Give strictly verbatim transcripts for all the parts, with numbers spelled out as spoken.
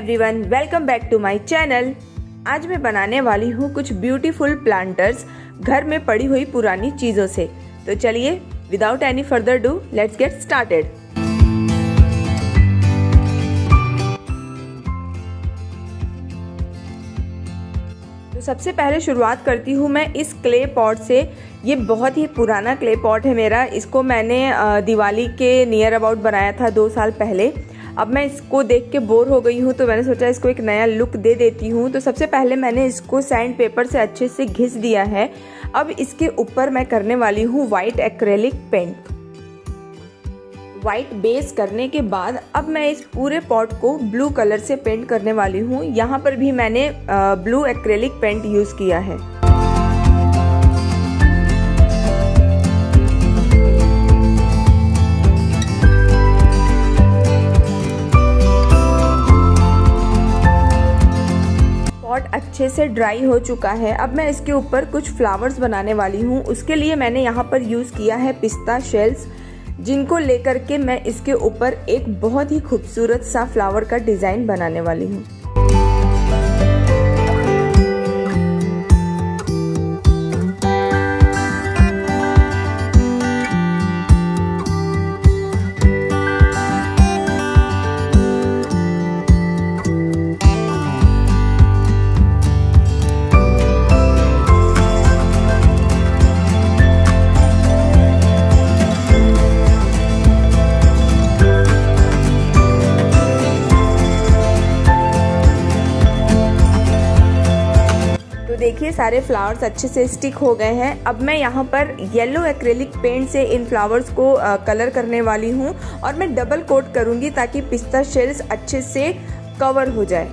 Everyone, welcome back to my channel. आज मैं बनाने वाली हूँ कुछ ब्यूटीफुल प्लांटर्स घर में पड़ी हुई पुरानी चीजों से। तो चलिए without any further do let's get started. तो सबसे पहले शुरुआत करती हूँ मैं इस क्ले पॉट से। ये बहुत ही पुराना क्ले पॉट है मेरा। इसको मैंने दिवाली के नियर अबाउट बनाया था दो साल पहले। अब मैं इसको देख के बोर हो गई हूँ तो मैंने सोचा इसको एक नया लुक दे देती हूँ। तो सबसे पहले मैंने इसको सैंड पेपर से अच्छे से घिस दिया है। अब इसके ऊपर मैं करने वाली हूँ white acrylic paint. White base करने के बाद अब मैं इस पूरे पॉट को ब्लू कलर से पेंट करने वाली हूँ। यहाँ पर भी मैंने ब्लू एक्रेलिक पेंट यूज़ किया है। अच्छे से ड्राई हो चुका है। अब मैं इसके ऊपर कुछ फ्लावर्स बनाने वाली हूँ। उसके लिए मैंने यहाँ पर यूज़ किया है पिस्ता शेल्स, जिनको लेकर के मैं इसके ऊपर एक बहुत ही खूबसूरत सा फ्लावर का डिज़ाइन बनाने वाली हूँ। देखिए सारे फ्लावर्स अच्छे से स्टिक हो गए हैं। अब मैं यहाँ पर येलो एक्रेलिक पेंट से इन फ्लावर्स को आ, कलर करने वाली हूँ और मैं डबल कोट करूँगी ताकि पिस्ता शेल्स अच्छे से कवर हो जाए।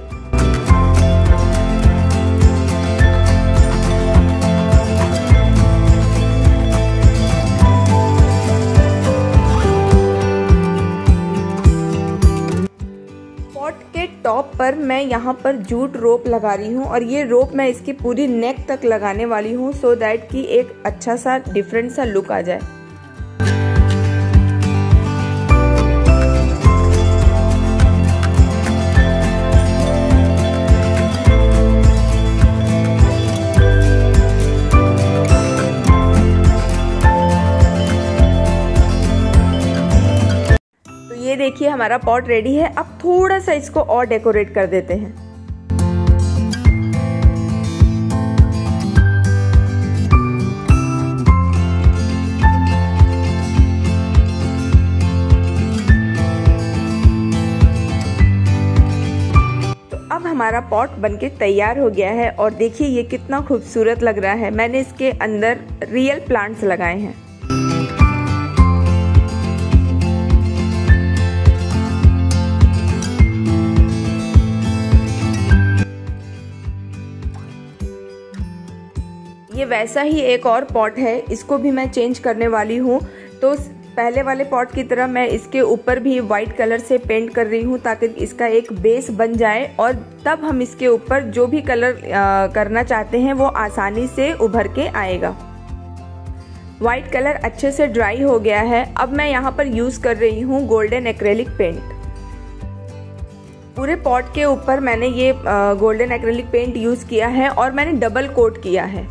टॉप पर मैं यहाँ पर जूट रोप लगा रही हूँ और ये रोप मैं इसकी पूरी नेक तक लगाने वाली हूँ सो दैट कि एक अच्छा सा डिफरेंट सा लुक आ जाए। ये देखिए हमारा पॉट रेडी है। अब थोड़ा सा इसको और डेकोरेट कर देते हैं। तो अब हमारा पॉट बनके तैयार हो गया है और देखिए ये कितना खूबसूरत लग रहा है। मैंने इसके अंदर रियल प्लांट्स लगाए हैं। ये वैसा ही एक और पॉट है, इसको भी मैं चेंज करने वाली हूँ। तो पहले वाले पॉट की तरह मैं इसके ऊपर भी वाइट कलर से पेंट कर रही हूँ ताकि इसका एक बेस बन जाए और तब हम इसके ऊपर जो भी कलर आ, करना चाहते हैं वो आसानी से उभर के आएगा। वाइट कलर अच्छे से ड्राई हो गया है। अब मैं यहाँ पर यूज़ कर रही हूँ गोल्डन एक्रेलिक पेंट। पूरे पॉट के ऊपर मैंने ये आ, गोल्डन एक्रेलिक पेंट यूज़ किया है और मैंने डबल कोट किया है।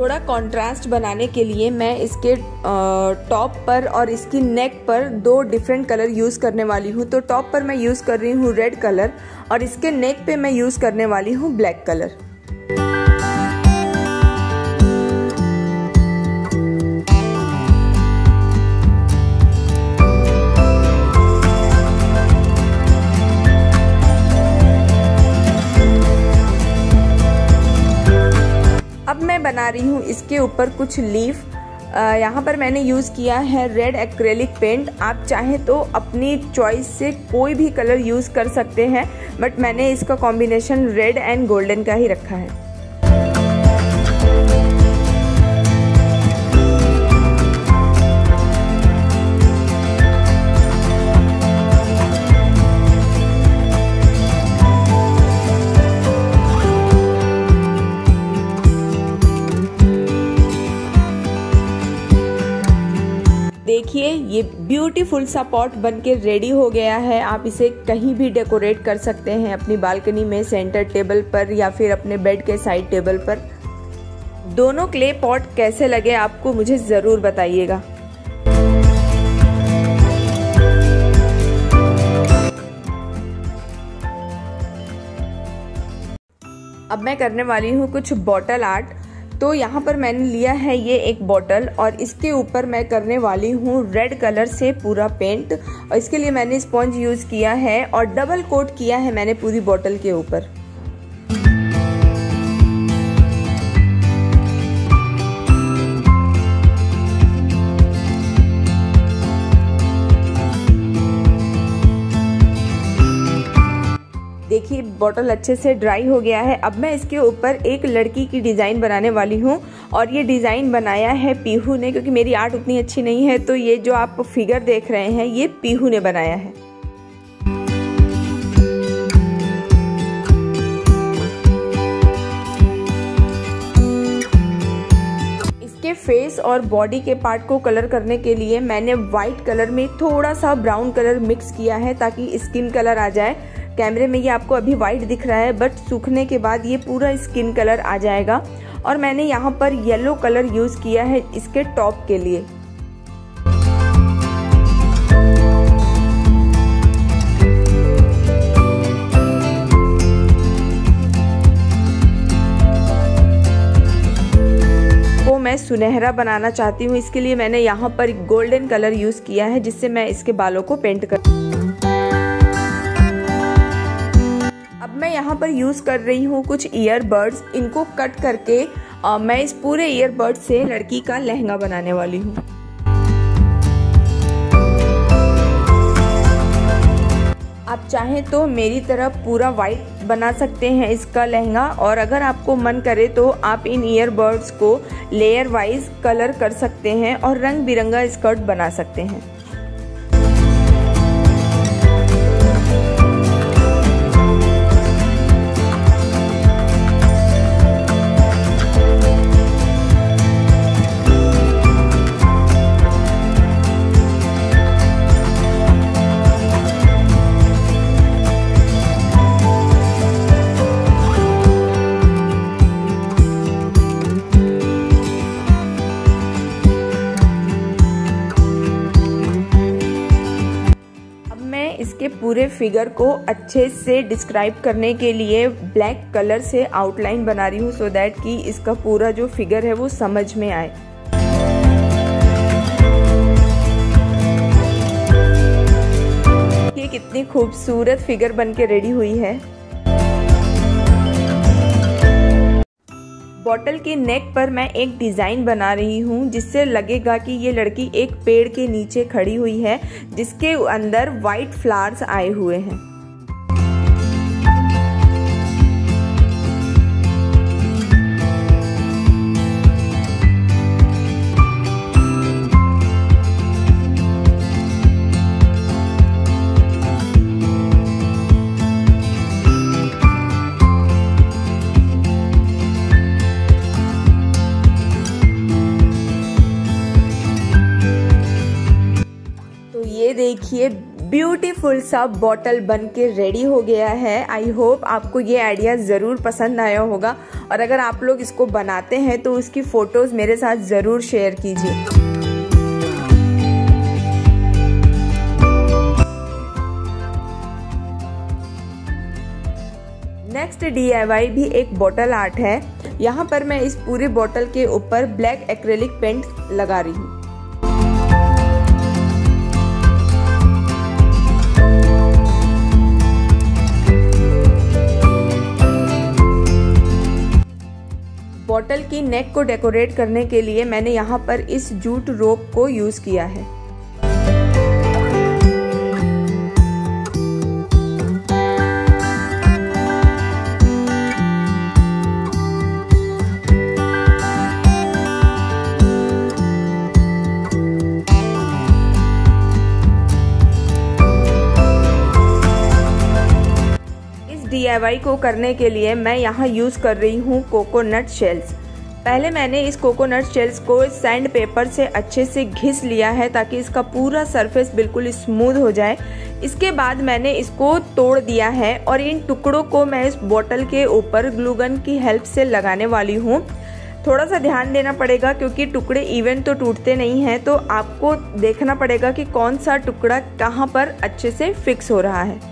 थोड़ा कंट्रास्ट बनाने के लिए मैं इसके टॉप पर और इसकी नेक पर दो डिफरेंट कलर यूज़ करने वाली हूँ। तो टॉप पर मैं यूज़ कर रही हूँ रेड कलर और इसके नेक पे मैं यूज़ करने वाली हूँ ब्लैक कलर। अब मैं बना रही हूँ इसके ऊपर कुछ लीफ। यहाँ पर मैंने यूज़ किया है रेड एक्रेलिक पेंट। आप चाहे तो अपनी चॉइस से कोई भी कलर यूज़ कर सकते हैं, बट मैंने इसका कॉम्बिनेशन रेड एंड गोल्डन का ही रखा है। देखिए ये ब्यूटीफुल सा पॉट बनके रेडी हो गया है। आप इसे कहीं भी डेकोरेट कर सकते हैं, अपनी बालकनी में सेंटर टेबल पर या फिर अपने बेड के साइड टेबल पर। दोनों क्ले पॉट कैसे लगे आपको मुझे ज़रूर बताइएगा। अब मैं करने वाली हूँ कुछ बॉटल आर्ट। तो यहाँ पर मैंने लिया है ये एक बॉटल और इसके ऊपर मैं करने वाली हूँ रेड कलर से पूरा पेंट। और इसके लिए मैंने स्पॉन्ज यूज़ किया है और डबल कोट किया है मैंने पूरी बॉटल के ऊपर। देखिए बॉटल अच्छे से ड्राई हो गया है। अब मैं इसके ऊपर एक लड़की की डिज़ाइन बनाने वाली हूँ और ये डिज़ाइन बनाया है पीहू ने, क्योंकि मेरी आर्ट उतनी अच्छी नहीं है। तो ये जो आप फिगर देख रहे हैं ये पीहू ने बनाया है। इसके फेस और बॉडी के पार्ट को कलर करने के लिए मैंने वाइट कलर में थोड़ा सा ब्राउन कलर मिक्स किया है ताकि स्किन कलर आ जाए। कैमरे में ये आपको अभी वाइट दिख रहा है बट सूखने के बाद ये पूरा स्किन कलर आ जाएगा। और मैंने यहाँ पर येलो कलर यूज़ किया है इसके टॉप के लिए। वो मैं सुनहरा बनाना चाहती हूँ, इसके लिए मैंने यहाँ पर गोल्डन कलर यूज़ किया है जिससे मैं इसके बालों को पेंट कर मैं यहाँ पर यूज़ कर रही हूँ कुछ ईयरबड्स। इनको कट करके आ, मैं इस पूरे ईयरबड से लड़की का लहंगा बनाने वाली हूँ। आप चाहें तो मेरी तरह पूरा वाइट बना सकते हैं इसका लहंगा, और अगर आपको मन करे तो आप इन ईयरबड्स को लेयर वाइज कलर कर सकते हैं और रंग बिरंगा स्कर्ट बना सकते हैं। इसके पूरे फिगर को अच्छे से डिस्क्राइब करने के लिए ब्लैक कलर से आउटलाइन बना रही हूँ सो दैट कि इसका पूरा जो फिगर है वो समझ में आए। ये कितनी खूबसूरत फिगर बनके रेडी हुई है। बॉटल के नेक पर मैं एक डिज़ाइन बना रही हूँ जिससे लगेगा कि ये लड़की एक पेड़ के नीचे खड़ी हुई है जिसके अंदर वाइट फ्लावर्स आए हुए हैं। देखिए ब्यूटीफुल सा बॉटल बन के रेडी हो गया है। आई होप आपको ये आइडिया ज़रूर पसंद आया होगा, और अगर आप लोग इसको बनाते हैं तो उसकी फ़ोटोज़ मेरे साथ ज़रूर शेयर कीजिए। नेक्स्ट डी आई वाई भी एक बॉटल आर्ट है। यहाँ पर मैं इस पूरे बॉटल के ऊपर ब्लैक एक्रेलिक पेंट लगा रही हूँ। बॉटल की नेक को डेकोरेट करने के लिए मैंने यहाँ पर इस जूट रोप को यूज किया है। डी आई वाई को करने के लिए मैं यहाँ यूज़ कर रही हूँ कोकोनट शेल्स। पहले मैंने इस कोकोनट शेल्स को सैंड पेपर से अच्छे से घिस लिया है ताकि इसका पूरा सरफेस बिल्कुल स्मूथ हो जाए। इसके बाद मैंने इसको तोड़ दिया है और इन टुकड़ों को मैं इस बोतल के ऊपर ग्लू गन की हेल्प से लगाने वाली हूँ। थोड़ा सा ध्यान देना पड़ेगा क्योंकि टुकड़े इवन तो टूटते नहीं हैं, तो आपको देखना पड़ेगा कि कौन सा टुकड़ा कहाँ पर अच्छे से फिक्स हो रहा है।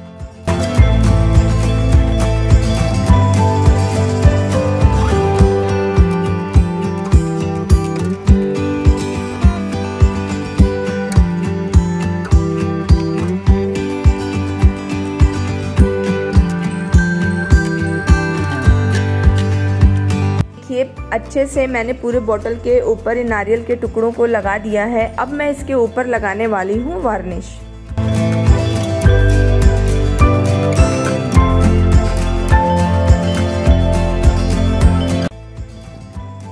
अच्छे से मैंने पूरे बोतल के ऊपर नारियल के टुकड़ों को लगा दिया है। अब मैं इसके ऊपर लगाने वाली हूँ वार्निश।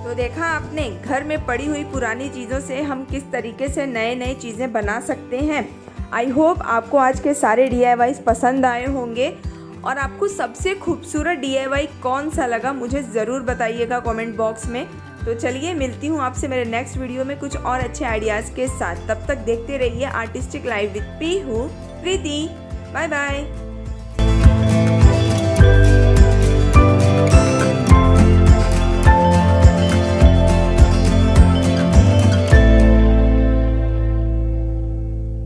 तो देखा आपने, घर में पड़ी हुई पुरानी चीजों से हम किस तरीके से नए नए चीजें बना सकते हैं। आई होप आपको आज के सारे डी आई वाईज़ पसंद आए होंगे और आपको सबसे खूबसूरत डी आई वाई कौन सा लगा मुझे ज़रूर बताइएगा कमेंट बॉक्स में। तो चलिए, मिलती हूँ आपसे मेरे नेक्स्ट वीडियो में कुछ और अच्छे आइडियाज़ के साथ। तब तक देखते रहिए artistic life with Pihu Preeti. Bye bye.